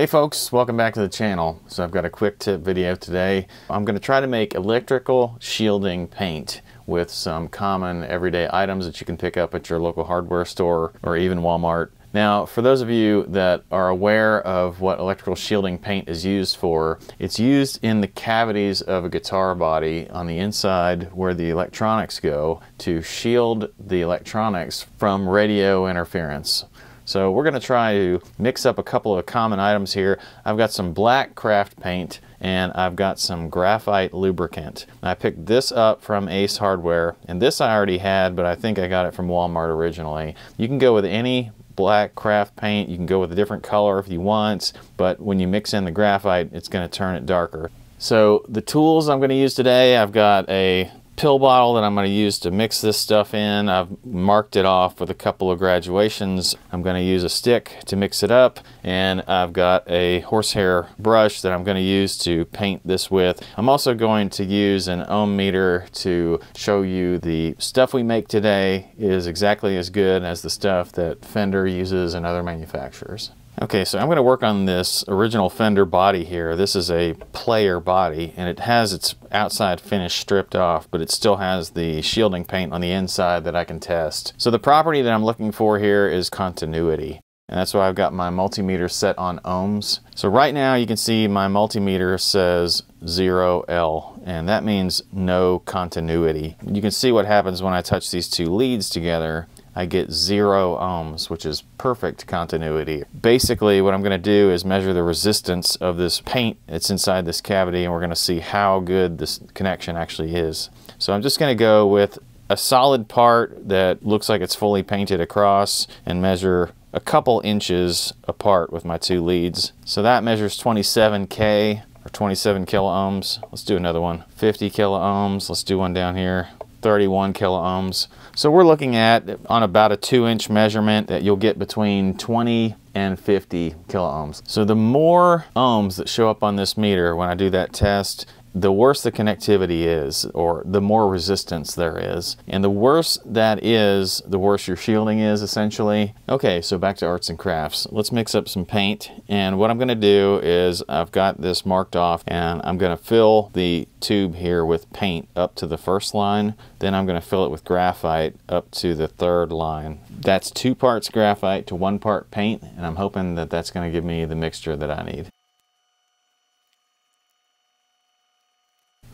Hey folks, welcome back to the channel. So I've got a quick tip video today. I'm going to try to make electrical shielding paint with some common everyday items that you can pick up at your local hardware store or even Walmart. Now, for those of you that are aware of what electrical shielding paint is used for, it's used in the cavities of a guitar body on the inside where the electronics go to shield the electronics from radio interference. So we're going to try to mix up a couple of common items here. I've got some black craft paint and I've got some graphite lubricant. I picked this up from Ace Hardware, and this I already had, but I think I got it from Walmart originally. You can go with any black craft paint. You can go with a different color if you want, but when you mix in the graphite, it's going to turn it darker. So the tools I'm going to use today, I've got a pill bottle that I'm going to use to mix this stuff in. I've marked it off with a couple of graduations. I'm going to use a stick to mix it up, and I've got a horsehair brush that I'm going to use to paint this with. I'm also going to use an ohm meter to show you the stuff we make today is exactly as good as the stuff that Fender uses and other manufacturers. Okay, so I'm going to work on this original Fender body here. This is a player body, and it has its outside finish stripped off, but it still has the shielding paint on the inside that I can test. So the property that I'm looking for here is continuity, and that's why I've got my multimeter set on ohms. So right now you can see my multimeter says 0L, and that means no continuity. You can see what happens when I touch these two leads together. I get 0 ohms, which is perfect continuity. Basically, what I'm going to do is measure the resistance of this paint that's inside this cavity, and we're going to see how good this connection actually is. So I'm just going to go with a solid part that looks like it's fully painted across and measure a couple inches apart with my two leads. So that measures 27K or 27 kilo ohms. Let's do another one. 50 kilo ohms. Let's do one down here. 31 kilo ohms. So we're looking at, on about a 2-inch measurement, that you'll get between 20 and 50 kilo ohms. So the more ohms that show up on this meter when I do that test, the worse the connectivity is, or the more resistance there is. And the worse that is, the worse your shielding is, essentially. Okay, so back to arts and crafts. Let's mix up some paint. And what I'm going to do is I've got this marked off, and I'm going to fill the tube here with paint up to the first line. Then I'm going to fill it with graphite up to the third line. That's 2 parts graphite to 1 part paint, and I'm hoping that that's going to give me the mixture that I need.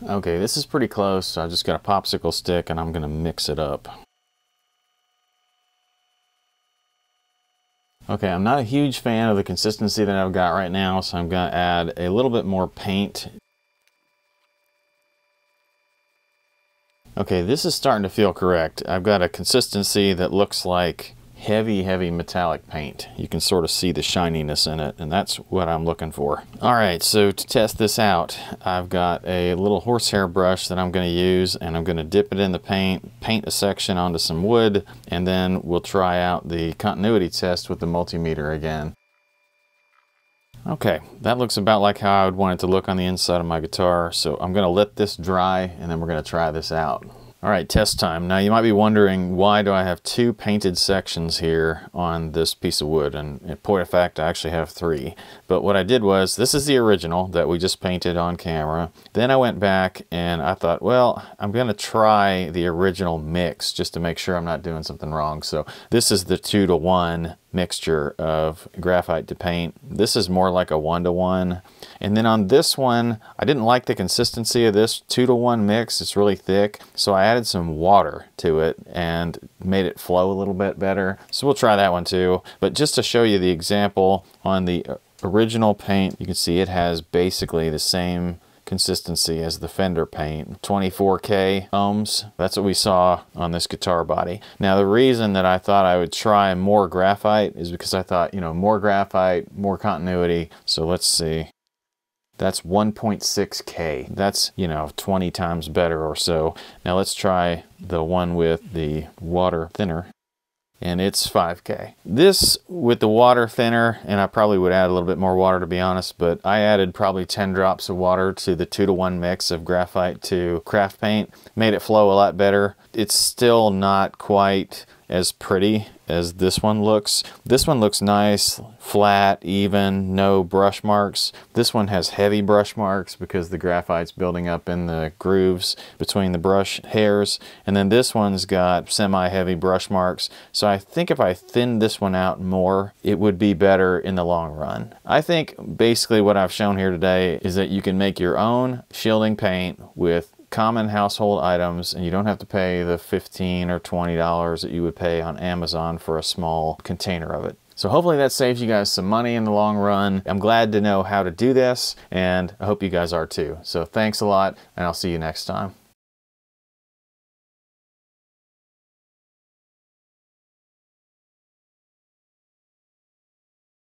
Okay, this is pretty close, so I just got a popsicle stick and I'm going to mix it up. Okay, I'm not a huge fan of the consistency that I've got right now, so I'm going to add a little bit more paint. Okay, this is starting to feel correct. I've got a consistency that looks like heavy, heavy metallic paint. You can sort of see the shininess in it, and that's what I'm looking for. All right, so to test this out, I've got a little horsehair brush that I'm going to use, and I'm going to dip it in the paint, paint a section onto some wood, and then we'll try out the continuity test with the multimeter again. Okay, that looks about like how I would want it to look on the inside of my guitar, so I'm going to let this dry, and then we're going to try this out. All right, test time. Now you might be wondering, why do I have 2 painted sections here on this piece of wood? And in point of fact, I actually have 3. But what I did was, this is the original that we just painted on camera. Then I went back and I thought, well, I'm going to try the original mix just to make sure I'm not doing something wrong. So this is the 2-to-1 mixture of graphite to paint. This is more like a 1-to-1. And then on this one, I didn't like the consistency of this 2-to-1 mix. It's really thick. So I added some water to it and made it flow a little bit better. So we'll try that one too. But just to show you the example on the original paint, you can see it has basically the same consistency as the Fender paint, 24K ohms. That's what we saw on this guitar body. Now, the reason that I thought I would try more graphite is because I thought, you know, more graphite, more continuity. So let's see. That's 1.6K. That's, you know, 20 times better or so. Now let's try the one with the water thinner, and it's 5K. This with the water thinner, and I probably would add a little bit more water to be honest, but I added probably 10 drops of water to the 2-to-1 mix of graphite to craft paint, made it flow a lot better. It's still not quite as pretty as this one looks. This one looks nice, flat, even, no brush marks. This one has heavy brush marks because the graphite's building up in the grooves between the brush hairs. And then this one's got semi-heavy brush marks. So I think if I thinned this one out more, it would be better in the long run. I think basically what I've shown here today is that you can make your own shielding paint with common household items, and you don't have to pay the $15 or $20 that you would pay on Amazon for a small container of it. So hopefully that saves you guys some money in the long run. I'm glad to know how to do this, and I hope you guys are too. So thanks a lot, and I'll see you next time.